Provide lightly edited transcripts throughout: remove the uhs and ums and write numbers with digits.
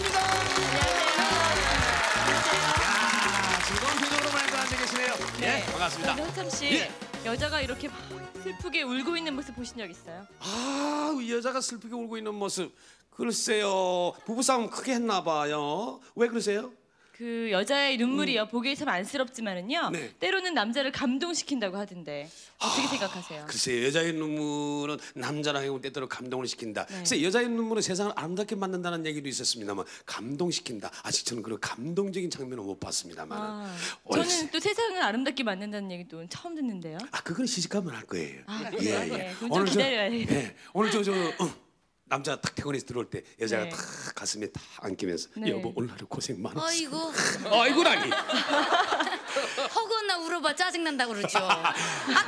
반갑습니다. 안녕하세요. 야, 즐거운 표정으로 많이들 앉아 계시네요. 네. 예, 반갑습니다. 현참 씨, 예. 여자가 이렇게 막 슬프게 울고 있는 모습 보신 적 있어요? 아, 이 여자가 슬프게 울고 있는 모습. 글쎄요, 부부싸움 크게 했나 봐요. 왜 그러세요? 그 여자의 눈물이요, 보기에 참 안쓰럽지만은요, 네. 때로는 남자를 감동시킨다고 하던데 어떻게 생각하세요? 글쎄요, 여자의 눈물은 남자랑 때때로 감동을 시킨다. 네. 글쎄, 여자의 눈물은 세상을 아름답게 만든다는 얘기도 있었습니다만 감동시킨다, 아직 저는 그런 감동적인 장면은 못 봤습니다만. 아, 저는 또 세상을 아름답게 만든다는 얘기도 처음 듣는데요. 아, 그건 시집가면 할 거예요. 아, 예, 예. 네. 오늘 기다려야겠다. 예. 오늘 남자 딱 퇴근해서 들어올 때 여자가 네. 딱 가슴에 딱 안기면서 네. 여보, 오늘 하루 고생 많았어. 아이고. 아이고라니. 허구한 나 울어봐 짜증난다고 그러죠. 아,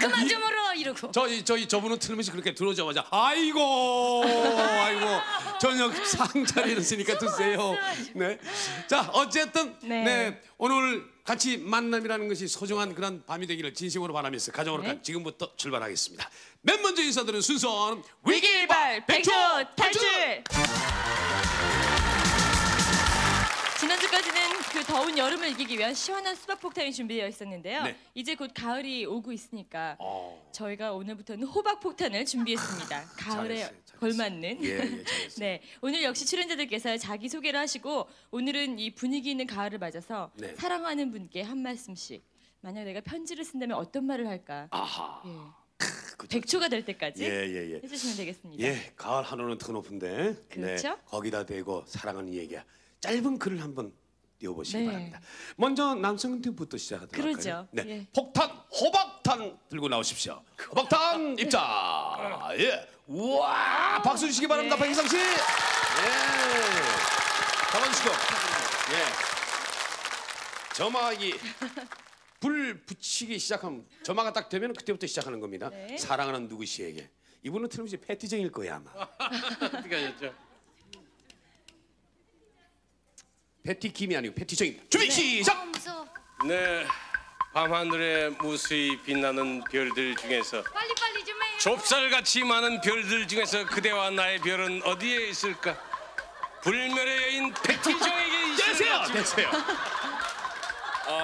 그만 좀 울어 이러고. 저분은 틀림없이 그렇게 들어오자마자 아이고. 아이고. 저녁 상자리를 쓰니까 드세요. 네. 자, 어쨌든 네. 오늘 같이 만남이라는 것이 소중한 그런 밤이 되기를 진심으로 바라면서 가정으로 네. 지금부터 출발하겠습니다. 맨 먼저 인사드리는 순서는 위기일발 백조 탈출! 지난주까지는 그 더운 여름을 이기기 위한 시원한 수박 폭탄이 준비되어 있었는데요. 네. 이제 곧 가을이 오고 있으니까 저희가 오늘부터는 호박 폭탄을 준비했습니다. 가을에 잘했어요. 걸맞는. 예, 네, 오늘 역시 출연자들께서 자기 소개를 하시고 오늘은 이 분위기 있는 가을을 맞아서 네. 사랑하는 분께 한 말씀씩. 만약 내가 편지를 쓴다면 어떤 말을 할까? 아하. 예. 백조가 될 때까지 예. 해주시면 되겠습니다. 예, 가을 한우는 더 높은데 그렇죠? 네, 거기다 대고 사랑하는 얘기야. 짧은 글을 한번 띄워보시기 네. 바랍니다. 먼저 남성팀부터 시작하도록 그러죠. 할까요? 네, 예. 폭탄, 호박탄 들고 나오십시오. 호박탄 입장! 예, 우와! 박수 주시기 바랍니다, 네. 백희상 씨! 예, 잡아주시고 예, 점화기. 불 붙이기 시작하면 점화가 딱 되면 그때부터 시작하는 겁니다. 네. 사랑하는 누구시에게. 이분은 틀림없이 패티쟁일 거예요 아마. 어떻게 하셨죠? 패티김이 아니고 패티쟁입니다. 준비 네. 시작! 네, 밤하늘에 무수히 빛나는 별들 중에서 빨리 좀 해요. 좁쌀같이 많은 별들 중에서 그대와 나의 별은 어디에 있을까? 불멸의 여인 패티쟁에게 있으세요. 되세요.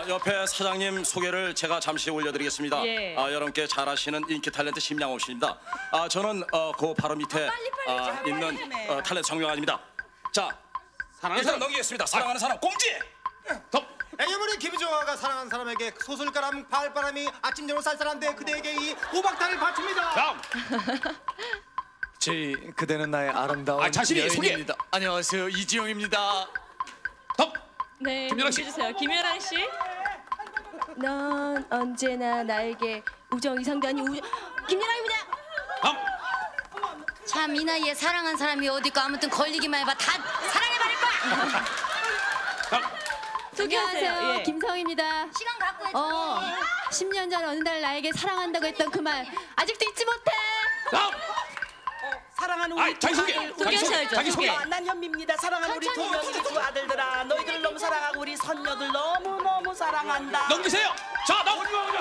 옆에 사장님 소개를 제가 잠시 올려드리겠습니다. 예. 여러분께 잘 아시는 인기 탤런트 심양호 씨입니다. 저는 그 바로 밑에 있는 탤런트 정명환입니다. 자, 사랑하는 사람 넘기겠습니다. 사랑하는 사람 꽁지! 애니멀의 김종아가 사랑하는 사람에게 소설가람 발바람이 아침저녁 쌀쌀한데 그대에게 이 호박탄을 바칩니다. 다음! 그대는 나의 아름다운 여인입니다. 안녕하세요, 이지영입니다. 덕! 네, 보여주세요. 김연아 씨. 넌 언제나 나에게 우정 이상단이 김연아입니다. 참, 이 나이에 사랑한 사람이 어디 있고 아무튼 걸리기만 해봐 다 사랑해버릴 거야. 안녕하세요, 예. 김성희입니다. 시간 갖고 했죠. 10년 전 어느 날 나에게 사랑한다고 했던 그 말 아직도 잊지 못해. 사랑하는 우리 소개. 난 현미입니다. 사랑하는 우리 동료들, 두 아들들아, 너희들을 너무 사랑하고 우리 선녀들 너무 사랑한다. 넘기세요. 자, 넘겨.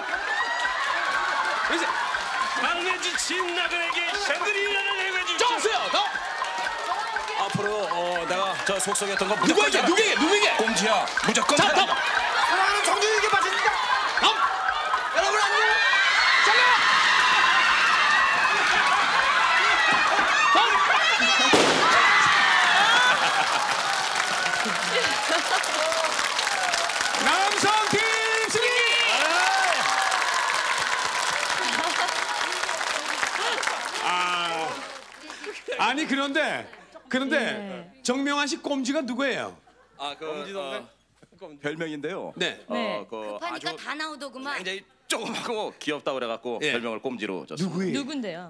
막내 지친 나그네에게 새들이라는 애교지. 정수요. 앞으로 내가 저 속속했던 거 누구에게? 꼼지야. 무조건. 자, 넘. 사랑하는 정준이에게 맞습니다. 넘. 여러분 안녕. 잘가. 남성팀 승리! 아니 그런데 예. 정명환 씨 꼼지가 누구예요? 아, 꼼지 동네 별명인데요. 네. 급하니까 다 나오더구만. 굉장히 조그맣고 귀엽다 그래갖고 예. 별명을 꼼지로 줬어요. 누군데요?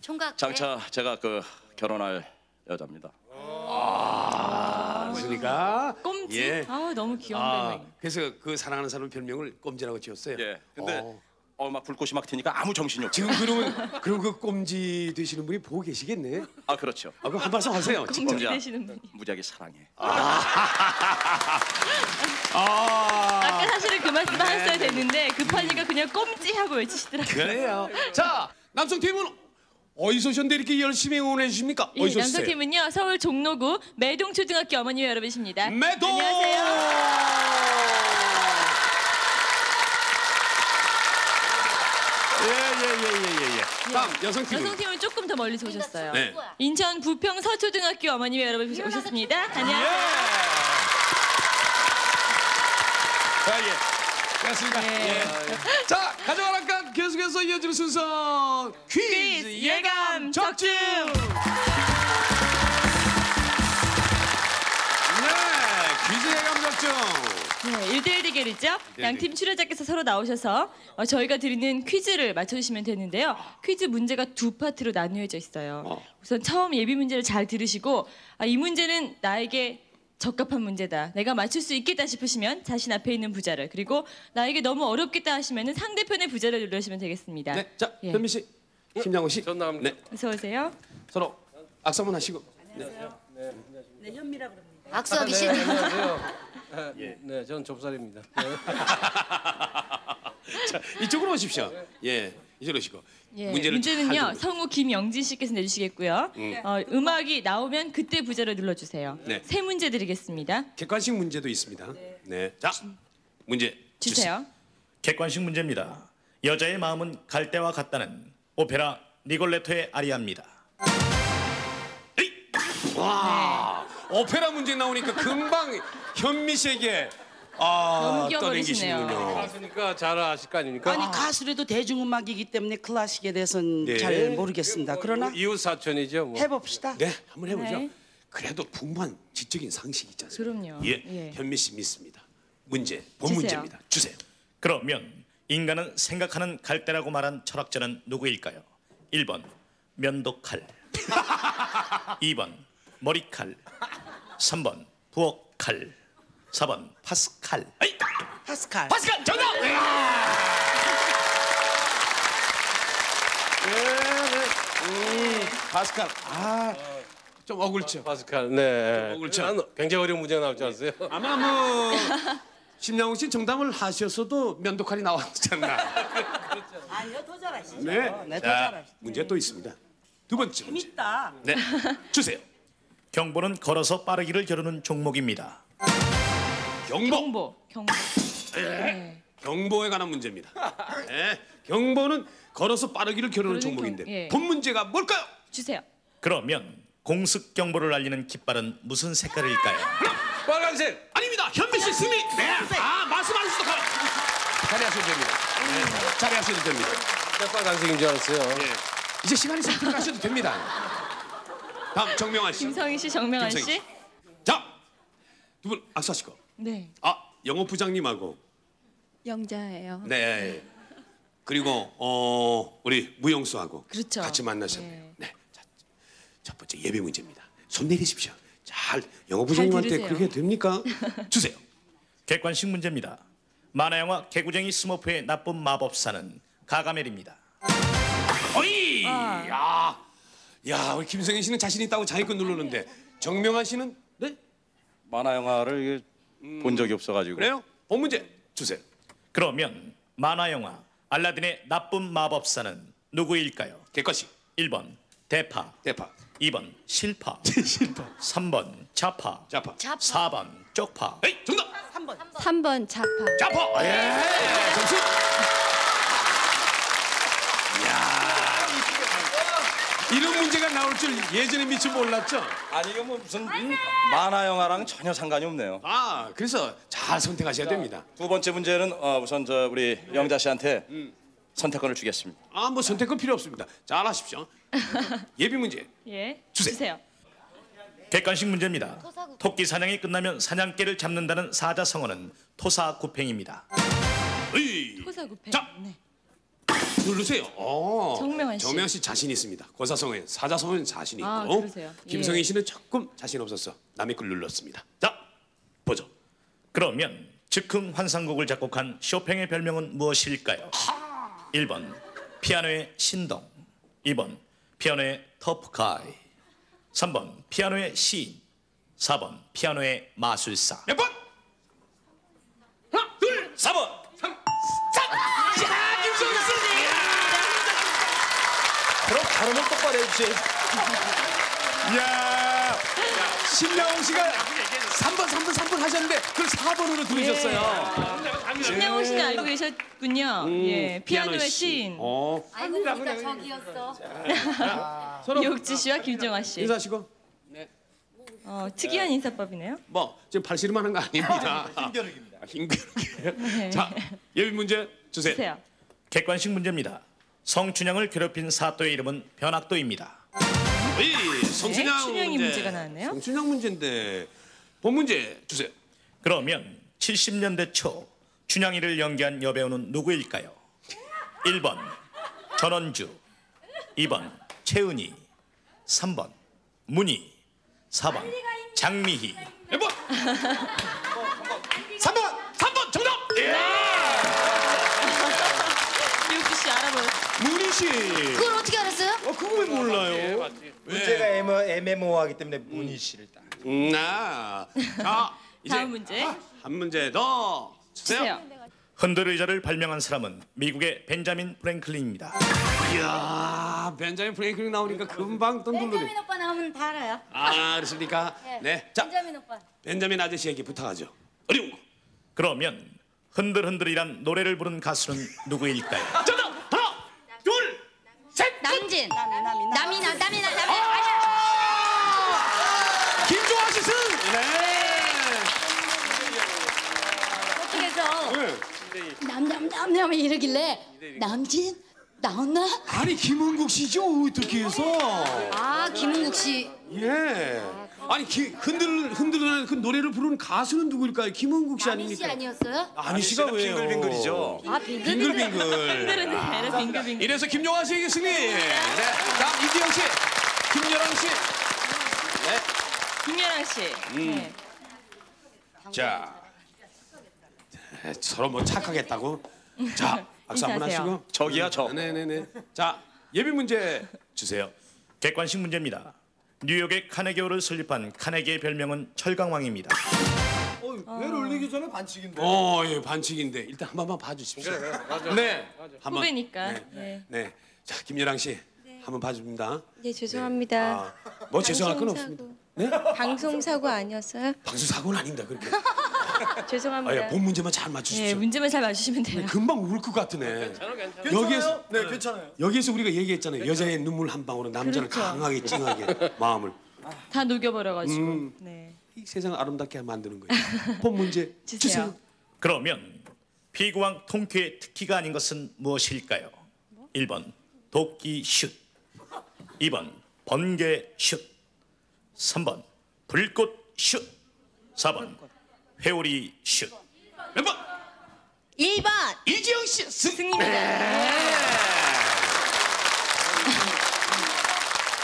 총각. 장차 제가 결혼할 여자입니다. 그러니까 꼼지? 예. 아, 너무 귀여운 별명이. 그래서 그 사랑하는 사람 별명을 꼼지라고 지었어요. 예. 근데 막 불꽃이 막 튀니까 아무 정신이 없어요. 지금 그럼 그 꼼지 되시는 분이 보고 계시겠네. 아, 그렇죠. 아, 그럼 한 말씀 하세요. 꼼지 되시는 분이. 무지하게 사랑해. 아까 사실은 그 말씀 하셨어야 됐는데 급하니까 그냥 꼼지 하고 외치시더라고요. 그래요. 자, 남성 팀은 어디서 오셨는데 이렇게 열심히 응원해 주십니까? 예, 남성팀은요 서울 종로구 매동초등학교 어머니 여러분이십니다. 매동! 안녕하세요. 예. 다음 여성팀은? 여성팀은 조금 더 멀리서 오셨어요. 네. 인천 부평 서초등학교 어머니 여러분 오셨습니다. 안녕하세요. 고맙습니다. 예. 자, 가져와라까 계속해서 이어지는 순서 퀴즈 예감 적중. 네, 퀴즈 예감 적중. 네, 1대1 대결이죠. 양팀 출연자께서 서로 나오셔서 저희가 드리는 퀴즈를 맞춰주시면 되는데요. 퀴즈 문제가 두 파트로 나누어져 있어요. 우선 처음 예비 문제를 잘 들으시고 이 문제는 나에게 적합한 문제다, 내가 맞출 수 있겠다 싶으시면 자신 앞에 있는 부자를, 그리고 나에게 너무 어렵겠다 하시면 상대편의 부자를 누르시면 되겠습니다. 네, 자, 현미 씨, 심장호 씨, 네, 어서 오세요. 서로 악수 한번 하시고. 안녕하세요. 네, 현미라고 합니다. 악수하기 싫어요. 네, 안녕하세요. 네, 저는 좁쌀입니다. 네. 자, 이쪽으로 오십시오. 예. 예, 문제는요 성우 김영진 씨께서 내주시겠고요. 음악이 나오면 그때 부자를 눌러주세요. 네. 세 문제 드리겠습니다. 객관식 문제도 있습니다. 네, 자 문제 주세요. 객관식 문제입니다. 여자의 마음은 갈대와 같다는 오페라 리골레토의 아리아입니다. 와, 네. 오페라 문제 나오니까 금방 현미 씨에게. 아, 떠넘기시네요. 가수니까 잘 아실 거 아닙니까? 아니, 가수라도 대중음악이기 때문에 클래식에 대해서는 네. 잘 모르겠습니다. 그러나 이웃사촌이죠. 뭐. 해봅시다. 네, 한번 해보죠. 네. 그래도 분명한 지적인 상식이 있지 않습니까? 그럼요. 예, 예. 현미 씨 믿습니다. 문제, 본 문제입니다. 주세요. 그러면 인간은 생각하는 갈대라고 말한 철학자는 누구일까요? 1번 면도칼, 2번 머리칼, 3번 부엌칼, 4번 파스칼. 에이! 파스칼. 파스칼 정답. 네. 파스칼. 아, 좀 어글죠. 파스칼. 네. 어글죠. 굉장히 어려운 문제가 나오지 않았어요? 아마 뭐 심양호 씨 정답을 하셨어도 면도칼이 나왔지 않나. 아니요, 더 잘하시죠. 네, 더 잘하시죠. 문제 또 있습니다. 두 번째. 재밌다. 네, 주세요. 경보는 걸어서 빠르기를 겨루는 종목입니다. 경보. 네. 경보에 관한 문제입니다. 네. 경보는 걸어서 빠르기를 겨루는 종목인데 본 문제가 뭘까요? 주세요. 그러면 공습 경보를 알리는 깃발은 무슨 색깔일까요? 빨간색. 아닙니다. 현미 씨 승리. 네. 아, 말씀하셨어. 자리하셔도 됩니다. 네. 자리하셔도 됩니다. 빨간색인 줄 알았어요. 네. 이제 시간이 좀 들어가셔도 됩니다. 다음 정명환 씨. 김성희 씨, 정명환 씨. 자, 두 분 악수하시고. 네. 아, 영업 부장님하고 영자예요. 네. 그리고 우리 무영수하고 그렇죠. 같이 만나셨네요. 네. 자, 첫 번째 예비 문제입니다. 손 내리십시오. 잘 영업 부장님한테 그렇게 됩니까? 주세요. 객관식 문제입니다. 만화 영화 개구쟁이 스머프의 나쁜 마법사는 가가멜입니다. 어이! 야, 우리 김성희 씨는 자신 있다고 자기 거 누르는데 정명환 씨는 네? 만화 영화를 이게 본 적이 없어가지고. 그래요? 본 문제 주세요. 그러면 만화 영화 알라딘의 나쁜 마법사는 누구일까요? 객관식. 1번 대파. 2번 실파. 3번 자파. 4번 쪽파. 에이, 정답. 3번 자파. 예. 점수. 이런 문제가 나올 줄 예전에 미처 몰랐죠? 아니, 이거 뭐 무슨 만화 영화랑 전혀 상관이 없네요. 아, 그래서 잘 선택하셔야 됩니다. 두 번째 문제는 우선 저 우리 영자 씨한테 선택권을 주겠습니다. 아, 뭐 선택권 필요 없습니다. 잘 하십시오. 예비 문제. 예. 주세요. 객관식 문제입니다. 토끼 사냥이 끝나면 사냥개를 잡는다는 사자성어는 토사구팽입니다. 토사구팽. 자. 네. 누르세요. 정명환 씨 자신 있습니다. 고사성어엔 사자성어엔 자신 있고. 아, 그러세요. 김성희 씨는 조금 자신 없었어. 남의 걸 눌렀습니다. 자, 보죠. 그러면 즉흥 환상곡을 작곡한 쇼팽의 별명은 무엇일까요? 1번 피아노의 신동, 2번 피아노의 터프카이, 3번 피아노의 시인, 4번 피아노의 마술사. 몇 번? 하나, 둘, 4번. 그럼 발음을 똑바로 역시. 이야. 신영훈 씨가 3번 하셨는데 그걸 4번으로 돌리셨어요. 예. 신영훈 씨는 알고 계셨군요. 예. 피아노의 시인. 어. 알고 보니까 저기였어. 이옥지 씨와 김정아 씨. 인사하시고. 특이한 인사법이네요. 뭐 지금 발씨름하는 거 아닙니다. 힘겨루기입니다. 힘겨루기예요. 자, 예비 문제 주세요. 객관식 문제입니다. 성춘향을 괴롭힌 사또의 이름은 변학도입니다. 성춘향 네, 문제가 나왔네요. 성춘향 문제인데 본 문제 주세요. 그러면 70년대 초 춘향이를 연기한 여배우는 누구일까요? 1번 전원주, 2번 최은희, 3번 문희. 4번 장미희. 1번 3번 정답. 예. 미우키 씨 알아보셨어요. 문희 씨. 그걸 어떻게 알았어요? 그거 왜 몰라요? 문제가 애매모호하기 때문에 문희 씨를 딱. 이제 다음 문제. 한 문제 더 주세요. 흔들 의자를 발명한 사람은 미국의 벤자민 프랭클린입니다. 이야, 벤자민 프랭클린 나오니까 금방 뜬 돌리네. 벤자민 오빠 나오면 다 알아요. 아, 그렇습니까? 네. 자, 벤자민 오빠. 벤자민 아저씨에게 부탁하죠. 어려운 거. 그러면 흔들흔들이란 노래를 부른 가수는 누구일까요? 정답! 하나, 둘, 셋! 남진! 남이나. 아! 김종아 씨 승! 네. 어떻게 해서? 남남남남이 이러길래 남진 나왔나? 아니 김은국 씨죠 어떻게 해서? 아 김은국 씨. 예. 아니 흔들흔들한 그 노래를 부르는 가수는 누구일까요? 김은국 씨 아닙니까? 남희 씨 아니었어요? 남희 씨가 왜요? 빙글빙글이죠. 아 빙글빙글. 아, 빙글빙글. 이래서 김용화 씨에게 승리. 네. 다음 이지영 씨, 김연아 씨. 네. 김연아 씨. 네. 자. 서로 뭐 착하겠다고. 자, 박수 한번 하시고. 저기요, 저. 네네네. 자, 예비 문제 주세요. 객관식 문제입니다. 뉴욕의 카네기홀을 설립한 카네기의 별명은 철강왕입니다. 뇌를 올리기 전에 반칙인데. 예, 반칙인데. 일단 한 번만 봐주십시오. 그래, 맞아. 네, 한 번. 후배니까. 네. 자, 김연랑 씨. 한번 봐줍니다. 네, 죄송합니다. 네. 뭐 죄송할 건 없습니다. 네? 방송사고 아니었어요? 방송사고는 아닙니다, 그렇게. 죄송합니다. 본 문제만 잘 맞추십시오. 네, 문제만 잘 맞추시면 돼요. 금방 울 것 같으네. 괜찮아요. 여기에서, 네, 괜찮아요. 여기에서 우리가 얘기했잖아요. 여자의 눈물 한 방울로 남자를 그렇죠. 강하게, 찡하게 마음을. 다 녹여버려가지고. 네. 이 세상을 아름답게 만드는 거예요. 본 문제 주세요. 그러면 피구왕 통쾌의 특기가 아닌 것은 무엇일까요? 1번 도끼 슛, 2번 번개 슛, 3번 불꽃 슛, 4번 회오리 슛. 몇 번? 1번. 이지영 씨 승리입니다.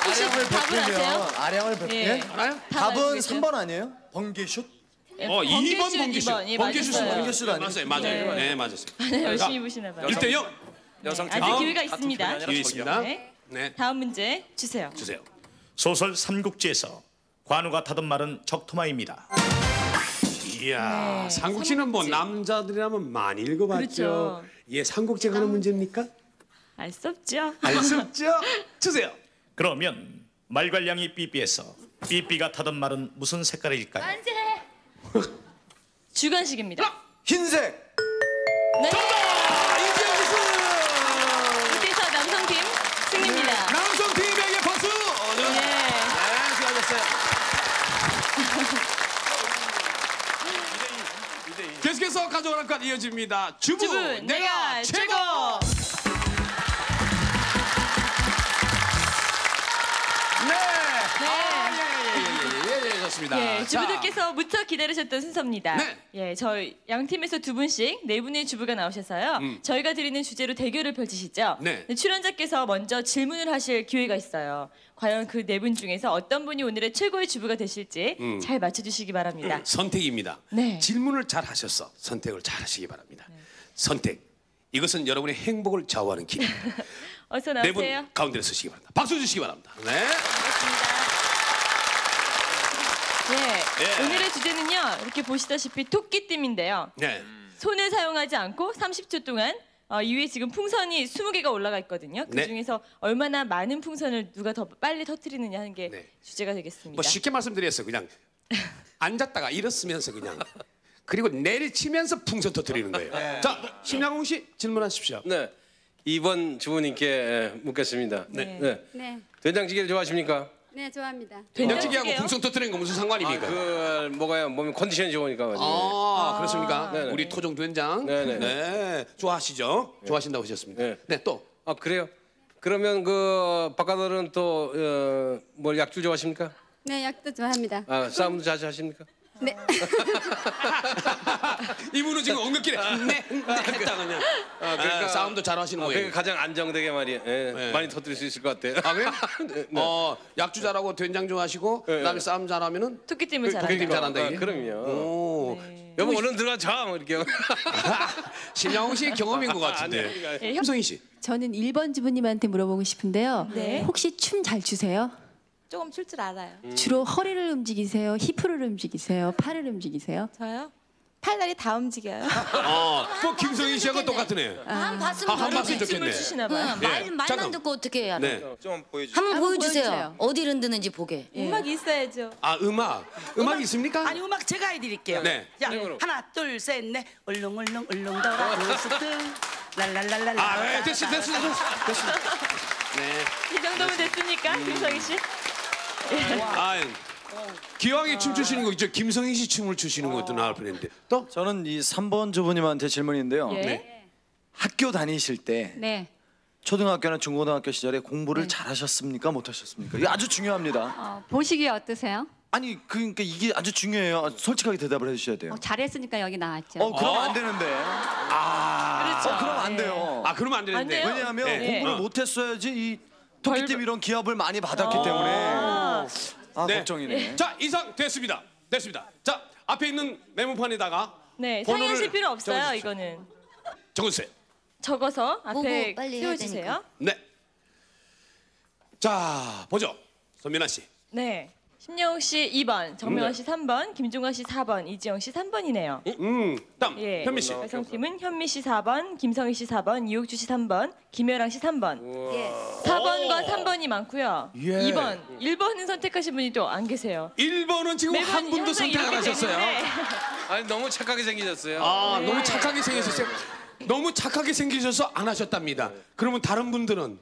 혹시 답을 아세요? 아량을 베풀면 알아요? 답은 3번 아니에요? 번개 슛? 2번 번개 슛. 번개 슛 아니에요? 맞아요. 네, 맞았어요. 열심히 보시나 봐요. 1대0. 아직 기회가 있습니다. 기회 있습니다. 네. 다음 문제 주세요. 소설 삼국지에서 관우가 타던 말은 적토마입니다. 이야, 네, 삼국지는 뭐 남자들이라면 많이 읽어봤죠. 그렇죠. 예, 삼국지 가는 문제입니까? 알 수 없죠. 알 수 없죠. 주세요. 그러면 말괄량이 삐삐에서 삐삐가 타던 말은 무슨 색깔일까요? 안돼. 주관식입니다. 흰색. 네. 정답! 이지영 씨. 이때서 남성팀 승리입니다. 네. 남성팀에게 박수. 네, 수고하셨어요. 계속해서 가져오는 것 이어집니다. 주부 내가 최고! 네, 좋습니다. 예, 주부들께서 무척 기다리셨던 순서입니다. 네. 예, 저희 양 팀에서 두 분씩 네 분의 주부가 나오셔서요. 저희가 드리는 주제로 대결을 펼치시죠. 네. 출연자께서 먼저 질문을 하실 기회가 있어요. 과연 그 네 분 중에서 어떤 분이 오늘의 최고의 주부가 되실지 잘 맞춰주시기 바랍니다. 선택입니다. 네. 질문을 잘 하셔서 선택을 잘 하시기 바랍니다. 네. 선택, 이것은 여러분의 행복을 좌우하는 길입니다. 어서 나오세요. 네 분 가운데로 서시기 바랍니다. 박수 주시기 바랍니다. 네. 고맙습니다. 네. 오늘의 주제는요. 이렇게 보시다시피 토끼띠인데요. 네. 손을 사용하지 않고 30초 동안 이 위에 지금 풍선이 20개가 올라가 있거든요. 그 중에서 얼마나 많은 풍선을 누가 더 빨리 터뜨리느냐 하는 게 주제가 되겠습니다. 뭐 쉽게 말씀드렸어요. 그냥 앉았다가 일어서면서 그냥 그리고 내리치면서 풍선 터뜨리는 거예요. 자, 심양홍 씨 질문하십시오. 네, 2번 주부님께 묻겠습니다. 네. 된장찌개를 좋아하십니까? 네, 좋아합니다. 된장찌개하고 풍선 터뜨리는 거 무슨 상관입니까? 그걸 먹어야 몸이 컨디션이 좋으니까. 아, 그렇습니까? 네네. 우리 토종 된장. 네네. 네, 좋아하시죠? 네. 좋아하신다고 하셨습니다. 네, 또. 아, 그래요? 그러면 그 바깥으로는 또 뭘 약주 좋아하십니까? 네, 약도 좋아합니다. 아, 싸움도 자주 하십니까? 네. 이분은 지금 엉겁길래 했다 그냥. 아, 그러니까 싸움도 잘 하시는 거예요. 그러니까 가장 안정되게 말이에요. 많이 터뜨릴 수 있을 것 같아요. 아, 그래요? 약주 잘하고 된장 좋아하시고 그다음에 싸움 잘하면은 토끼찜을 잘한다. 토끼찜 잘한다. 아, 그럼요. 여보 얼른 들어가 자 이렇게. 심양홍 씨의 경험인 것 같은데. 현성희 씨. 저는 1번 주부님한테 물어보고 싶은데요. 네. 혹시 춤 잘 추세요? 조금 출 줄 알아요. 주로 허리를 움직이세요? 힙을 움직이세요? 팔을 움직이세요? 저요? 팔다리 다 움직여요. 뭐 김성희 씨하고 똑같으네. 한 봤으면 춤을 추시나 봐요. 말만 듣고 어떻게 해야 돼? 좀 보여주세요. 한번 보여주세요. 어디를 흔드는지 보게. 음악이 있어야죠. 아, 음악 있습니까? 아니, 음악 제가 해드릴게요. 네. 자, 하나, 둘, 셋, 넷. 얼렁얼렁 얼렁더라 로스트. 랄랄랄랄라. 아, 됐어. 네. 이 정도면 됐습니까, 김성희 씨? 아, 기왕에 춤추시는 거 있죠. 김성희 씨 춤을 추시는 것도 나을 뻔했는데. 또? 저는 이 3번 주부님한테 질문인데요. 학교 다니실 때 초등학교나 중고등학교 시절에 공부를 잘하셨습니까? 못하셨습니까? 이게 아주 중요합니다. 보시기에 어떠세요? 아니, 그러니까 이게 아주 중요해요. 솔직하게 대답을 해주셔야 돼요. 잘했으니까 여기 나왔죠. 그러면 안 되는데. 그렇죠. 그러면 안 돼요. 그러면 안 되는데. 왜냐하면 공부를 못했어야지 이 토끼팀 이런 기합을 많이 받았기 때문에. 걱정이네. 자, 이상 됐습니다. 자, 앞에 있는 메모판에다가 상의하실 필요 없어요. 적어주세요. 이거는 적어주세요. 적어서 앞에 세워주세요. 네. 자, 보죠. 손민아 씨. 네. 심영욱 씨 2번, 정명아 씨 3번, 김종아 씨 4번, 이지영 씨 3번이네요. 다음 현미 씨. 배성팀은 현미 씨 4번, 김성희 씨 4번, 이옥주 씨 3번, 김여랑 씨 3번. 4번과 3번이 많고요. 2번, 1번은 선택하신 분이 또 안 계세요. 1번은 지금 한 분도 선택 안 하셨어요. 아니, 너무 착하게 생기셨어요. 너무 착하게 생기셨어요. 너무 착하게 생기셔서 안 하셨답니다. 그러면 다른 분들은?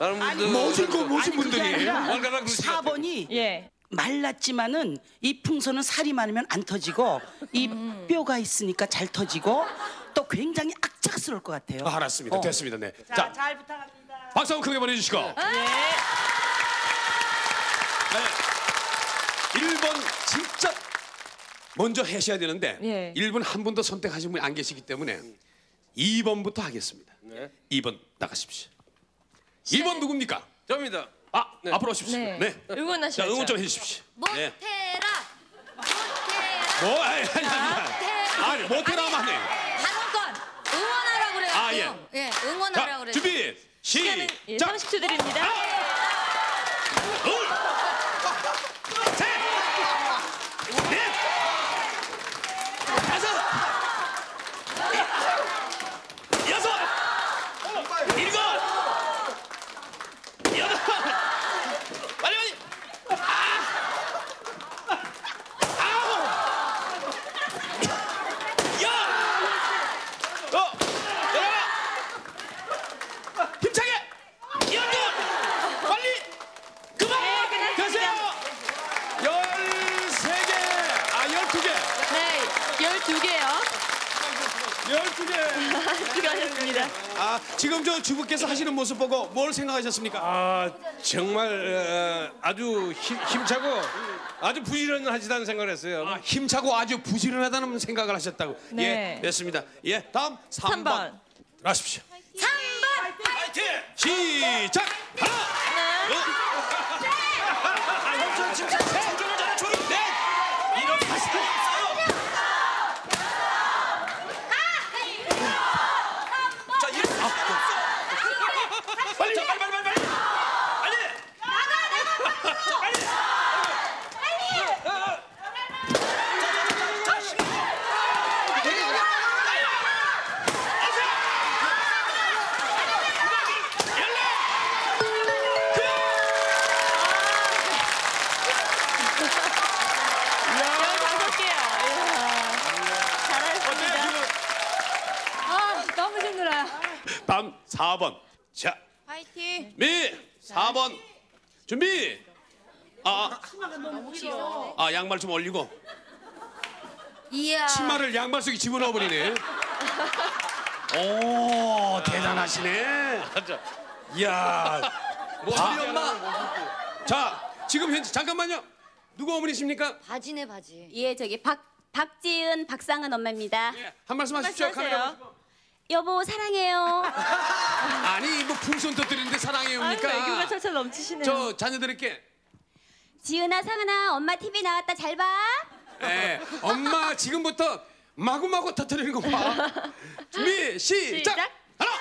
다른 분들은? 모신 분들이? 4번이? 말랐지만은 이 풍선은 살이 많으면 안 터지고 이 뼈가 있으니까 잘 터지고 또 굉장히 악착스러울 것 같아요. 알았습니다. 됐습니다. 네. 자, 잘 부탁합니다. 박수 한번 크게 보내주시고. 네. 1번 진짜 먼저 하셔야 되는데 1번 한 분도 선택하신 분이 안 계시기 때문에 2번부터 하겠습니다. 2번 나가십시오. 2번 누굽니까? 저입니다. 앞으로 오십시오. 응원하십시오. 자, 응원 좀 해주십시오. 못해라. 아니, 못해라만 해. 발언권. 응원하라고 그래요. 응원하라고 그래요. 준비. 시작. 30초 드립니다. 둘, 셋, 넷, 다섯, 여섯, 일곱. 지금 저 주부께서 하시는 모습 보고 뭘 생각하셨습니까? 정말 아주 힘차고 아주 부지런하다는 생각을 했어요. 힘차고 아주 부지런하다는 생각을 하셨다고. 됐습니다. 다음 3번 들어가십시오. 3번 파이팅! 시작! 하나, 둘, 셋! 아, 3, 4번. 자. 화이팅. 미. 4번. 준비. 아, 양말 좀 올리고. 이야. 치마를 양말 속에 집어넣어 버리네. 오, 대단하시네. 이야. 우리 엄마. 자, 지금 현재 잠깐만요. 누구 어머니십니까? 바지네, 바지. 예, 저기 박지은, 박상은 엄마입니다. 예, 한 말씀 하십시오. 카메라 보시고. 여보, 사랑해요. 아니, 뭐 풍선 터뜨리는데 사랑해요입니까? 아유, 애교가 철철 넘치시네요. 저 자녀들에게. 지은아, 상은아, 엄마 TV 나왔다. 잘 봐. 네, 엄마 지금부터 마구마구 터뜨리는 거 봐. 준비, 시작! 하나!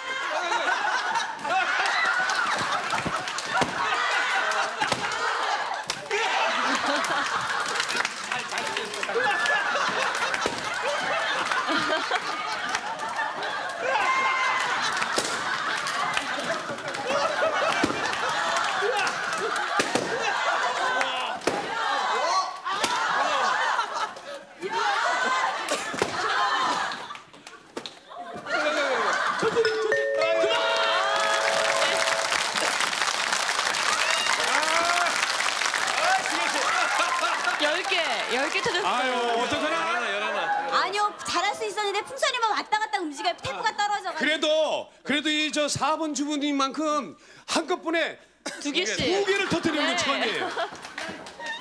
그래도 이 저 4번 주부님만큼 한꺼번에 두 개를 터뜨리는 건 처음이에요.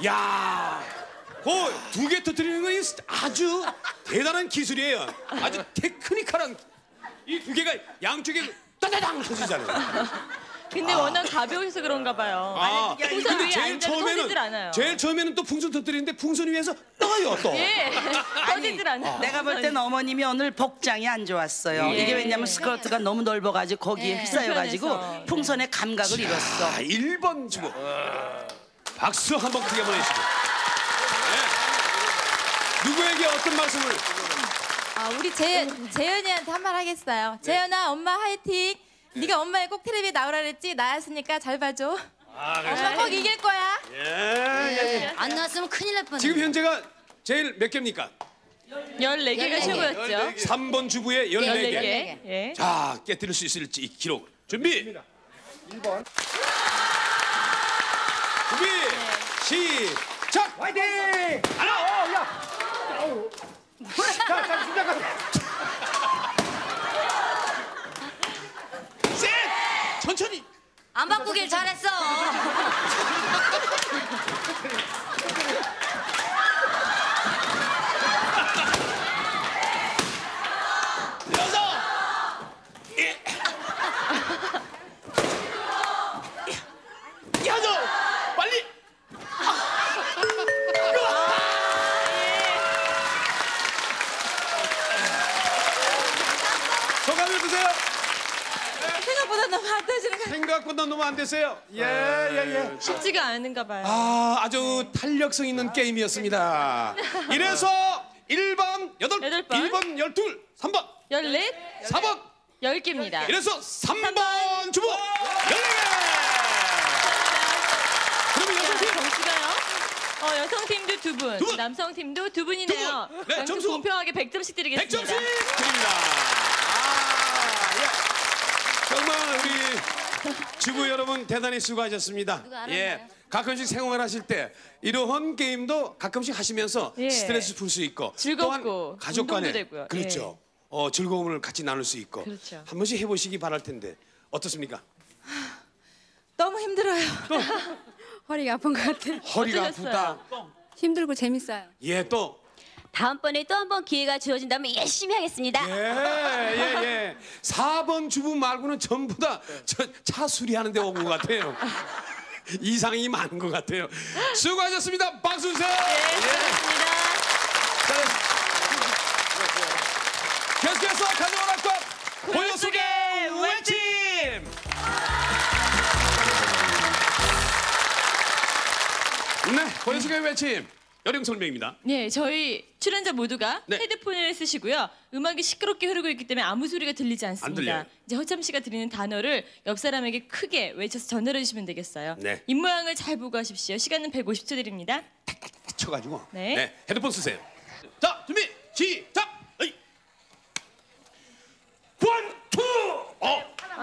야, 그 2개 터뜨리는 건 아주 대단한 기술이에요. 아주 테크니컬한 이 2개가 양쪽에 따다당 터지잖아요. 근데 워낙 가벼워서 그런가 봐요. 아, 아니, 풍선 근데 위에 제일 처음에는 또 풍선 터뜨리는데 풍선 위에서 떠요 또. 예, 떠지질 않아요. 내가 볼 땐 어머님이 오늘 복장이 안 좋았어요. 예. 이게 왜냐면 스커트가 너무 넓어가지고 거기에 휩싸여가지고 풍선의 감각을 잃었어. 1번 주부. 박수 한번 크게 보내시죠. 네. 누구에게 어떤 말씀을? 아, 우리 재현이한테 한 말 하겠어요. 재현아, 엄마 화이팅. 네가 엄마의 꼭 텔레비에 나오라 그랬지? 나였으니까 잘 봐줘. 아, 그래. 엄마 꼭 이길 거야. 예. 안 나왔으면 큰일 날 뻔했네. 지금 현재가 제일 몇 개입니까? 14개가 최고였죠. 3번 주부의 14개. 예. 자, 깨뜨릴 수 있을지 이 기록. 준비. 1번. 준비. 시작. 화이팅! 하나. 야. 자, 시작합니다. 천천히. 안 바꾸길 잘했어. 여섯. 여섯. 빨리. 소감을 보세요. 생각보다 너무 안 되세요. 예. 쉽지가 않은가 봐요. 아, 아주 탄력성 있는 게임이었습니다. 이래서 1번 8번, 2번 12, 3번 14, 4번 10개입니다. 이래서 3번 주부 14개. 그럼 여성팀 점수가요? 여성팀도 2분, 남성팀도 2분이네요. 네, 점수 공평하게 100점씩 드리겠습니다. 100점씩 드립니다. 정말 우리 주부 여러분 대단히 수고하셨습니다. 예, 가끔씩 생활하실 때 이러한 게임도 가끔씩 하시면서 스트레스 풀 수 있고 즐겁고 가족 간에 그렇죠. 즐거움을 같이 나눌 수 있고 그렇죠. 한 번씩 해보시기 바랄 텐데 어떻습니까? 너무 힘들어요. 또? 허리가 아픈 것 같아요. 허리가 아프다. 힘들고 재밌어요. 예, 또. 다음번에 또 한 번 기회가 주어진다면 열심히 하겠습니다. 예. 4번 주부 말고는 전부 다 차 수리하는 데 온 것 같아요. 이상이 많은 것 같아요. 수고하셨습니다. 박수 주세요. 수고하셨습니다. 계속해서 가져온 학과 고요 속의 외침! 네, 고요 속의 외침. 여령 설명입니다. 네, 저희 출연자 모두가 헤드폰을 쓰시고요. 음악이 시끄럽게 흐르고 있기 때문에 아무 소리가 들리지 않습니다. 이제 허참 씨가 드리는 단어를 옆 사람에게 크게 외쳐서 전달해 주시면 되겠어요. 네. 입 모양을 잘 보고 하십시오. 시간은 150초 드립니다. 탁탁탁 쳐가지고. 네, 헤드폰 쓰세요. 자, 준비, 시작. 1, 2, 1.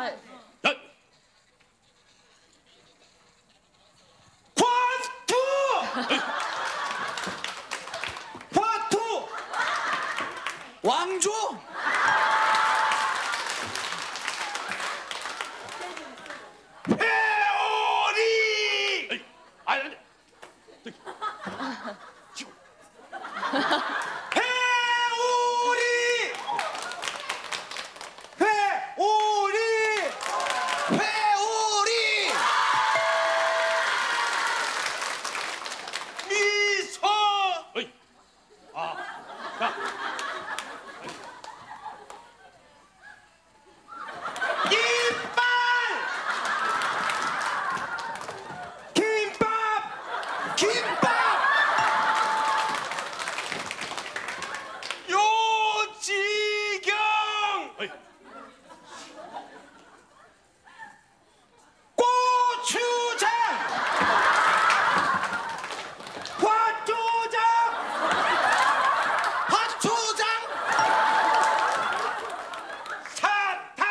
고추장! 과초장! 화초장! 사탕!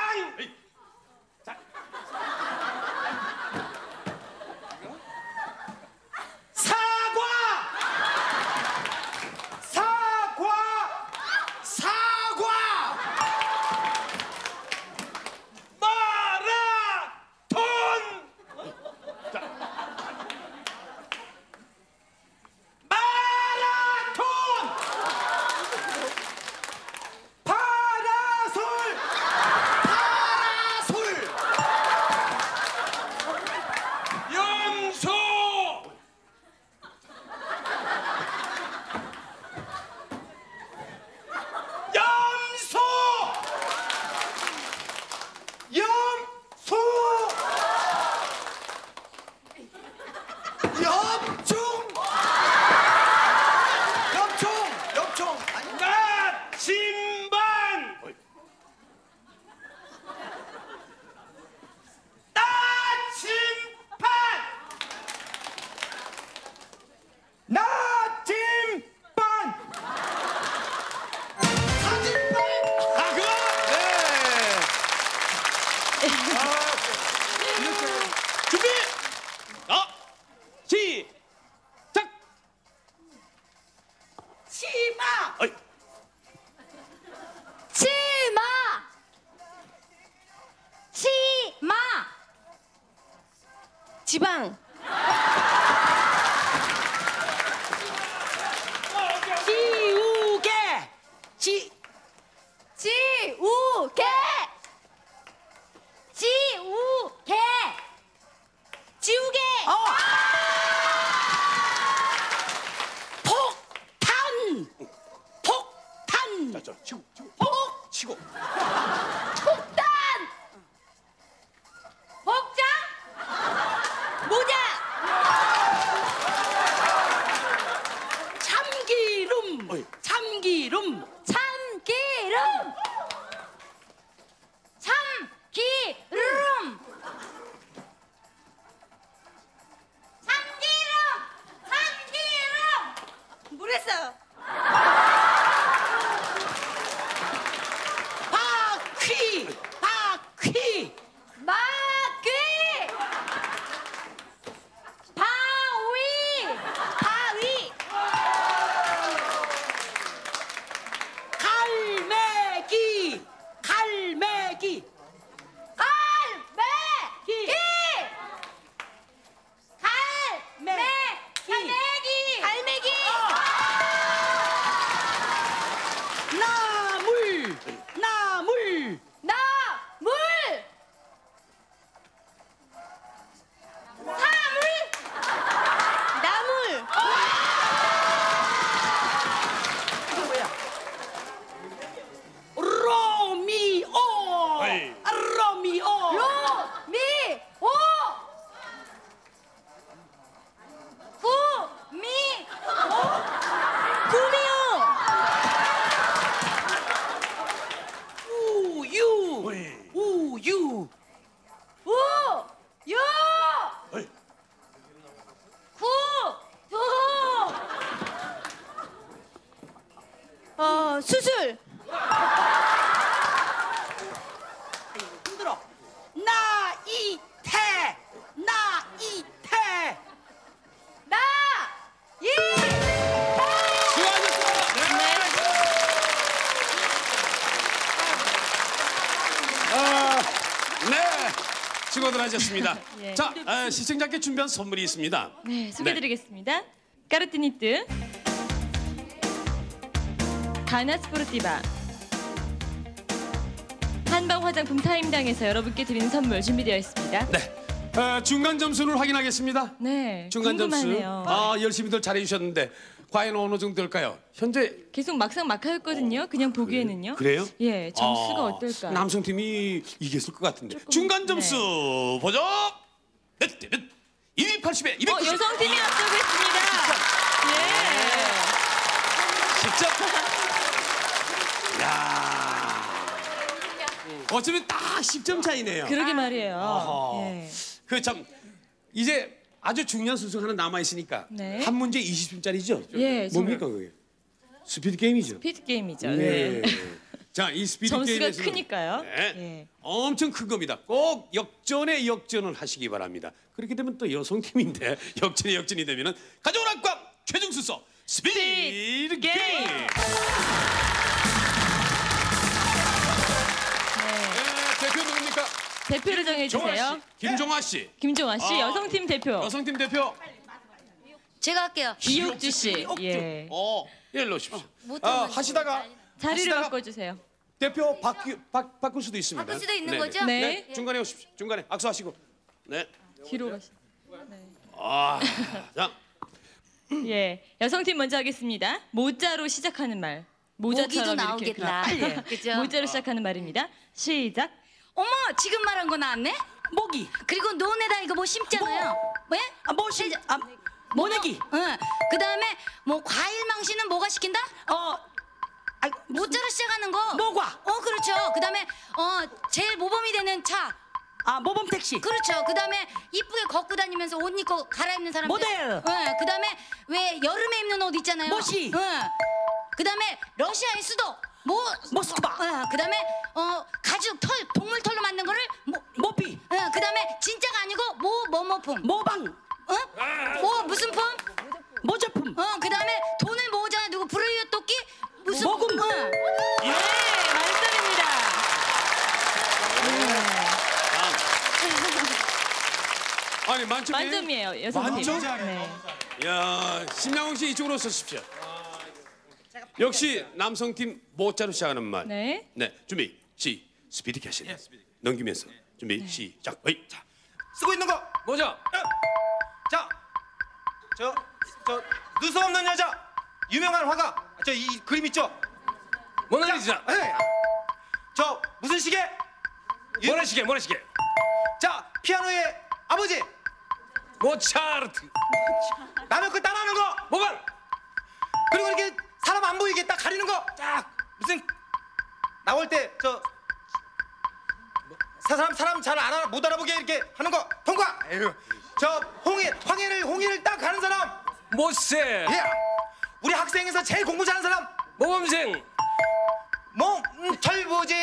옆총! 나 신반! 나 심판! 나 심판! 사진반! 아, 그거? 네! 아, 이렇게. 준비! 시작! 치마! 어이. 치마! 치마! 지방! 지우개! 지우개! 지우개! 지우개! 치고, 치고. 폭탄! 복장! 모자! 참기름! 어이. 참기름! 참기름! 참기름! 참기름! 참기름! 모르겠어요. 바퀴! 바퀴! 바위! 바위! 갈매기! 갈매기! 갈매기! 갈매기! 갈매기! 갈매기! 나물! 나물! 수술! 힘들어! 나이태! 나이태! 나이태! 수고하셨습니다! 네. 네! 수고들 하셨습니다. 예. 자, 시청자께 준비한 선물이 있습니다. 네, 소개해드리겠습니다. 네. 까르티니트 가나 스포르티바 한방 화장품 타임당에서 여러분께 드리는 선물 준비되어 있습니다. 네, 중간 점수를 확인하겠습니다. 네, 중간 궁금하네요. 점수. 아, 열심히들 잘해주셨는데 과연 어느 정도일까요? 현재 계속 막상막하였거든요. 그냥 보기에는요. 그래요? 예, 점수가 어떨까? 남성팀이 이겼을 것 같은데. 중간 점수 네. 보죠. 280에 290. 여성팀이 앞서고 있습니다. 예. 진짜. 야. 어쩌면 딱 10점 차이네요. 그러게 말이에요. 예. 그 참 이제 아주 중요한 순서가 하나 남아 있으니까 네. 한 문제 20점짜리죠? 예. 뭡니까 그게? 스피드 게임이죠. 스피드 게임이죠. 네. 네. 자, 이 스피드 점수가 게임에서는 크니까요. 네. 네. 엄청 큰 겁니다. 꼭 역전에 역전을 하시기 바랍니다. 그렇게 되면 또 여성팀인데 역전에 역전이 되면은 가져온 악광 최종 순서 스피드 게임. 네. 네, 대표 누굽니까? 대표를 정해주세요. 김종화 씨. 네. 김종화 씨, 여성팀 대표. 여성팀 대표. 제가 할게요. 이옥주 씨. 예. 일로 오십시오. 하시다가 자리를 바꿔주세요. 대표 바꿀 수도 있습니다. 바꿀 수도 있는 네네. 거죠? 네. 네. 네. 중간에 오십시오. 중간에 악수하시고. 네. 뒤로 가시죠. 네. 자. 예. 여성팀 먼저 하겠습니다. 모자로 시작하는 말. 모자처럼 모기도 나오겠다. 빨리. 그죠? 모자로 시작하는 말입니다. 시작. 어머, 지금 말한 거 나왔네? 모기. 그리고 논에다 이거 뭐 심잖아요. 왜? 모내기. 응. 그다음에 뭐 과일 망신은 뭐가 시킨다? 모자로 시작하는 거. 모과. 그렇죠. 그다음에 제일 모범이 되는 차. 모범 택시. 그렇죠. 그다음에 이쁘게 걷고 다니면서 옷 입고 갈아입는 사람들. 모델. 응. 그다음에 왜 여름에 입는 옷 있잖아요. 모시. 응. 그다음에 러시아의 수도. 모스크바. 응. 그다음에 가죽 털 동물 털로 만든 거를 모피. 응. 그다음에 진짜가 아니고 모모품. 모방. 응? 무슨 품? 모제품. 응, 그다음에 돈을 모으잖아. 누구 불우이웃 돕기? 무슨 모금. 응. 예, 말씀입니다. 아니 만점이에요. 여성팀. 네. 야, 심양훈 씨 이쪽으로 서십시오. 역시 남성팀 모자로 시작하는 말. 네. 네, 준비. 스피드 캐시. 네, 넘기면서 준비. 네. 시작. 어이, 자, 쓰고 있는 거 모자. 자, 눈썹 없는 여자, 유명한 화가, 이 그림 있죠? 모나리자. 네. 무슨 시계? 모래시계, 모래시계. 자, 피아노의 아버지. 모차르트. 남의 걸 따라하는 거. 모발. 그리고 이렇게 사람 안 보이게 딱 가리는 거. 딱 무슨 나올 때 사람 잘 못 알아보게 이렇게 하는 거. 통과. 에휴. 홍해를 딱 가는 사람 모세. 예. 우리 학생에서 제일 공부 잘하는 사람 모범생. 철부지.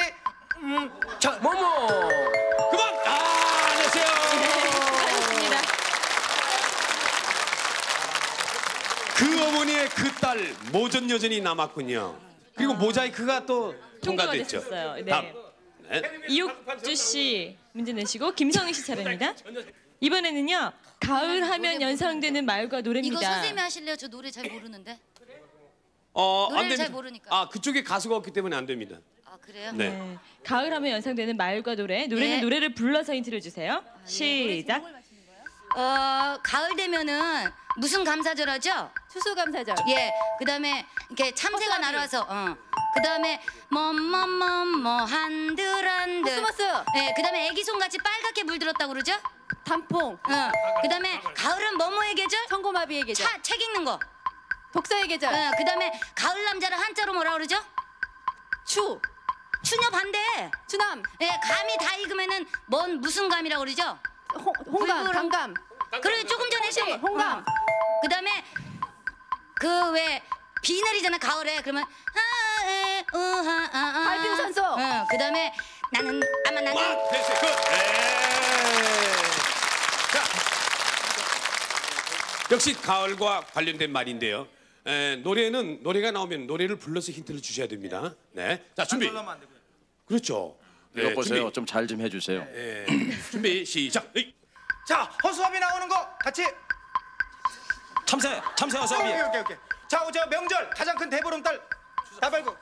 모모. 그만. 안녕하세요. 반갑습니다. 그 어머니의 그 딸 모전 여전히 남았군요. 그리고 모자이크가 또 통과됐죠. 네. 이옥주 씨 문제 내시고 김성희 씨 차례입니다. 이번에는요, 가을 하면 연상되는 말과 노래입니다. 이거 선생님이 하실래요? 저 노래 잘 모르는데. 노래를 잘 모르니까. 그쪽에 가수가 없기 때문에 안 됩니다. 아, 그래요? 네. 네. 가을 하면 연상되는 말과 노래. 노래는 네. 노래를 불러서 힌트를 주세요. 시작. 네. 가을 되면은 무슨 감사절 하죠? 추수 감사절. 예. 그다음에 이렇게 참새가 날아와서 그다음에 한들한들. 코스모스. 예. 그다음에 애기 손같이 빨갛게 물들었다고 그러죠? 단풍. 응. 그다음에 가을은 뭐뭐의 계절? 청고마비의 계절. 책 읽는 거. 독서의 계절. 응. 그다음에 가을 남자를 한자로 뭐라 그러죠? 추녀 반대. 추남. 예, 감이 다 익으면은 무슨 감이라고 그러죠? 홍감. 감감. 그리고 조금 전에 했던 홍감. 그다음에 왜 비 내리잖아 가을에. 그러면 갈빙산소. 응. 그다음에 나는. 역시 가을과 관련된 말인데요. 노래가 나오면 노래를 불러서 힌트를 주셔야 됩니다. 네, 자 준비. 그렇죠. 네, 여보세요. 좀 잘 좀 해주세요. 네. 준비 시작. 자, 허수아비 나오는 거 같이. 참새 허수아비. 오케이. 자, 명절 가장 큰 대보름달 나발고.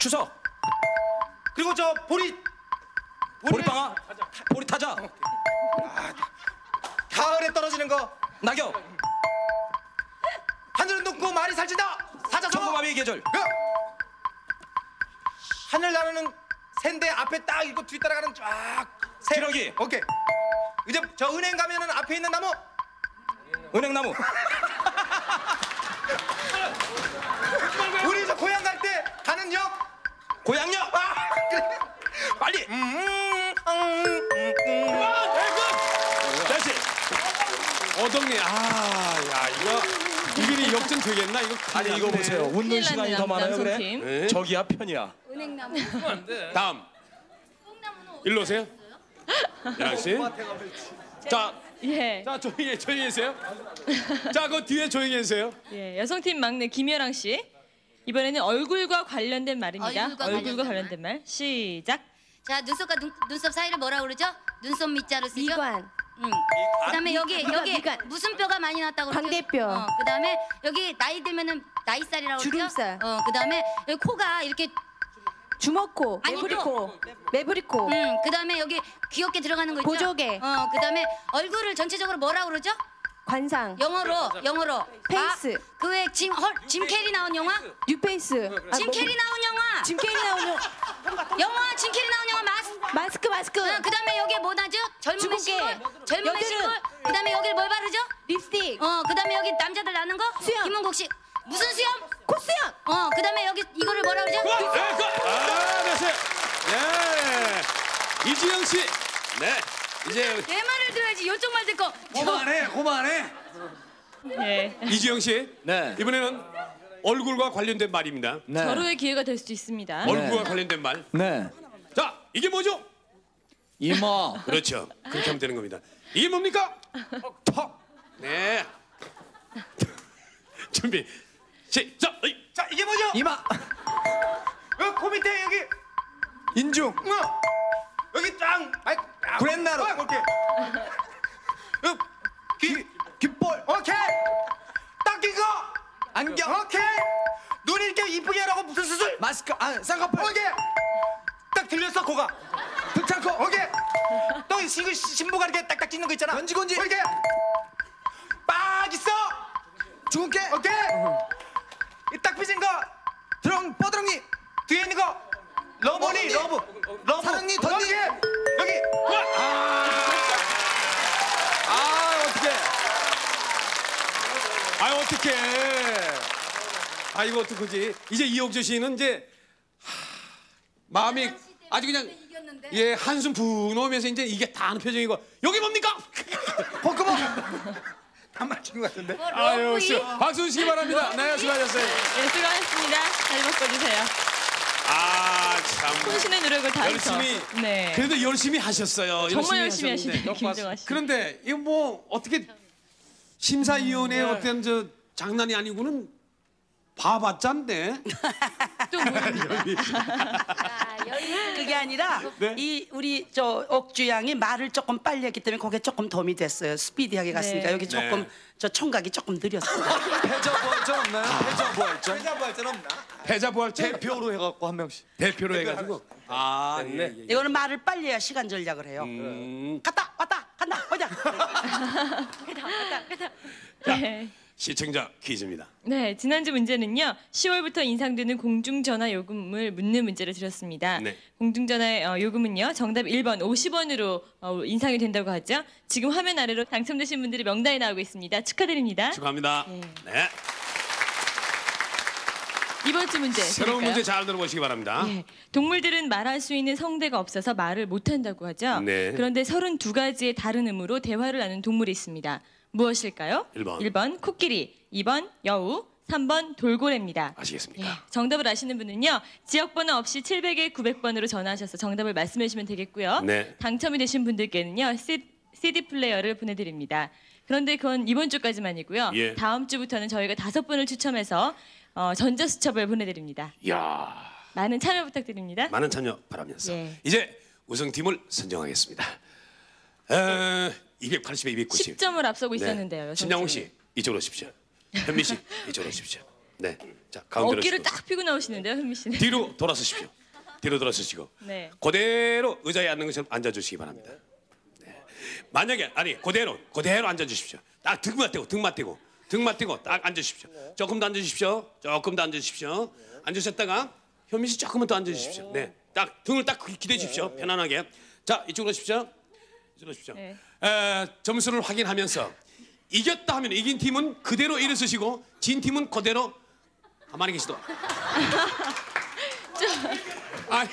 추석. 그리고 보리방아. 보리타자. 가을에 떨어지는 거. 낙엽. 하늘은 높고 말이 살찐다. 사자성어. 청고마비의 계절. 하늘 나르는 새인데 앞에 딱 있고 뒤 따라가는 쫙. 기러기. 오케이. 이제 은행 가면은 앞에 있는 나무. 은행나무. 우리 고향 갈 때 가는 역. 고향역. 빨리. 와, 대박. 다시. 어동리. 아, 야 이거. 이빈이 역전 되겠나? 이거 아니 이거 보세요. 웃는 시간이 더 많아요. 그래? 네. 적이야 편이야. 은행나무. 다음. 일로 오세요. 양 씨. 자, 예. 자 조용히 해주세요. 자, 그 뒤에 조용히 해주세요. 예, 여성팀 막내 김예랑 씨. 이번에는 얼굴과 관련된 말입니다. 얼굴과 관련된 말. 시작. 자, 눈썹과 눈썹 사이를 뭐라고 그러죠? 눈썹 밑자로 쓰죠? 미관. 그다음에 여기 무슨 뼈가 많이 났다고 그러죠? 광대뼈. 그다음에 여기 나이 들면은 나이살이라고 그러죠? 주름살. 그다음에 여기 코가 이렇게 주먹코, 매부리코. 그다음에 여기 귀엽게 들어가는 거 있죠? 보조개. 그다음에 얼굴을 전체적으로 뭐라고 그러죠? 관상. 영어로. 페이스. 아, 그 외 짐 캐리 나온 영화? 뉴페이스. 짐 캐리 나온 영화. 영화 짐 캐리 나온 영화 마스크. 그다음에 여기 뭐 나죠? 젊음의 싱글. 그다음에 여기 뭘 바르죠? 립스틱. 그다음에 여기 남자들 나는 거? 수염. 김은국 씨. 무슨 수염? 콧수염. 그다음에 여기 이거를 뭐라 그러죠? 아, 됐어요. 예. 이지영 씨. 네. 이제 내 말을 들어야지. 이쪽 말 듣고. 고만해. 네. 이지영 씨. 네. 이번에는 얼굴과 관련된 말입니다. 네. 절호의 기회가 될 수도 있습니다. 얼굴과 관련된 말. 네. 자, 이게 뭐죠? 이마. 그렇죠. 그렇게 하면 되는 겁니다. 이게 뭡니까? 턱. 네. 준비. 시작. 자, 이게 뭐죠? 이마. 코 밑에 여기. 인중. 여기 짱. 그랜나루. 오케이. 귓볼. 오케이. 닦인 거. 안경. 오케이. 눈 이렇게 이쁘게 하라고 무슨 수술? 마스크. 아, 쌍꺼풀. 오케이. 딱 들렸어 코가. 등창코. 오케이. 또 신부가 이렇게 딱딱 찢는 거 있잖아. 연지곤지. 오케이. 빡 있어. 주근깨. 오케이. 딱 삐진 거. 드렁 뻐드렁니. 뒤에 있는 거. 러브니. 러브. 사랑니. 던니. 여기. 아 어떡해. 아 어떡해. 아 이거 어떡하지. 이제 이옥주 씨는 이제 마음이 아주 그냥 예 한숨 푹 넣으면서 이제 이게 다 하는 표정이고. 여기 뭡니까? 포크볼. 다 맞힌 것 같은데. 아유 박수 주시기 바랍니다. 네 수고하셨어요. 예 수고하셨습니다. 잘 바꿔주세요. 아 참. 혼신의 노력을 다해서. 네. 그래도 열심히 하셨어요. 정말 열심히 하시네요, 김정아 씨. 그런데 이거 뭐 어떻게 심사위원회 어떤 저 장난이 아니고는 봐봤잔데. 그게 아니라 네? 이 우리 저 옥주 양이 말을 조금 빨리 했기 때문에 거기에 조금 덤이 됐어요. 스피디하게 갔으니까 네. 여기 조금 네. 저 청각이 조금 느렸습니다. 패자부활전 없나요? 패자부활전 없나? 패자부활전 대표로 해갖고 한 명씩 대표로 해가지고 아 네. 예, 예. 이거는 말을 빨리 해야 시간 전략을 해요. 갔다 왔다 간다 오자. 갔다. 네. 시청자 퀴즈입니다. 네, 지난주 문제는요. 10월부터 인상되는 공중전화 요금을 묻는 문제를 드렸습니다. 네. 공중전화 요금은요. 정답 1번 50원으로 인상이 된다고 하죠. 지금 화면 아래로 당첨되신 분들이 명단이 나오고 있습니다. 축하드립니다. 축하합니다. 네. 이번 주 문제. 새로운 드릴까요? 문제 잘 들어보시기 바랍니다. 예, 동물들은 말할 수 있는 성대가 없어서 말을 못한다고 하죠. 네. 그런데 32가지의 다른 음으로 대화를 나눈 동물이 있습니다. 무엇일까요? 1번 코끼리, 2번 여우, 3번 돌고래입니다. 아시겠습니까? 예, 정답을 아시는 분은요. 지역번호 없이 700에 900번으로 전화하셔서 정답을 말씀해 주시면 되겠고요. 네. 당첨이 되신 분들께는요. CD 플레이어를 보내드립니다. 그런데 그건 이번 주까지만이고요. 예. 다음 주부터는 저희가 5분을 추첨해서 전자수첩을 보내드립니다. 이야. 많은 참여 부탁드립니다. 많은 참여 바라면서 예. 이제 우승팀을 선정하겠습니다. 280에 290. 10점을 앞서고 있었는데요. 네. 신양훈 씨 이쪽으로 오십시오. 현미 씨 이쪽으로 오십시오. 네, 자 가운데로. 어깨를 딱 펴고 나오시는데요, 현미 씨는. 뒤로 돌아서십시오. 뒤로 돌아서시고. 네. 그대로 의자에 앉는 것처럼 앉아주시기 바랍니다. 네. 만약에 아니 그대로 앉아주십시오. 딱 등 맞대고 딱 앉으십시오. 조금 더 앉으십시오. 앉으셨다가 현미 씨 조금만 더 앉으십시오. 네, 딱 등을 딱 기대십시오. 편안하게. 자 이쪽으로 오십시오. 네. 점수를 확인하면서 이겼다 하면 이긴 팀은 그대로 일어서시고 진 팀은 그대로 가만히 계시도. 아니.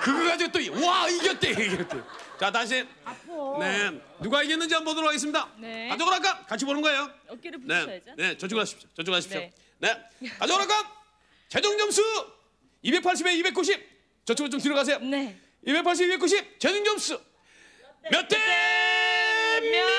그거 가지고 또 와 이겼대. 자 다시 네 누가 이겼는지 한번 보도록 하겠습니다. 네. 가져오라까 같이 보는 거예요. 어깨를 붙여야죠. 네 저쪽으로 하십시오. 저쪽으로 하십시오. 네 가져오라까 최종 점수 280에 290 저쪽으로 좀 뒤로 가세요. 네 280, 290 최종 점수 몇 대 몇?